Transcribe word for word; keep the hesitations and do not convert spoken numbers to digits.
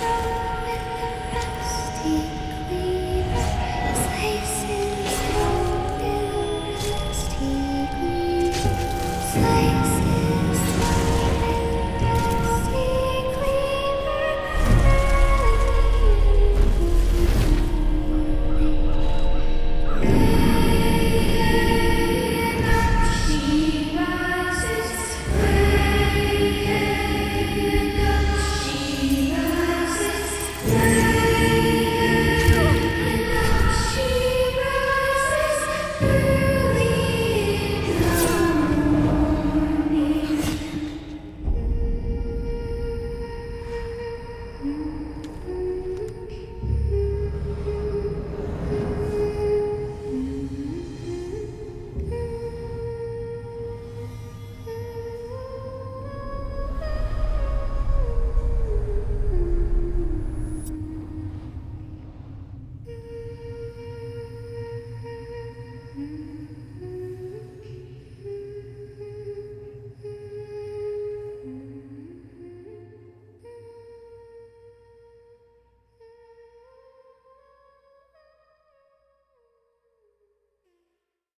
Dusty.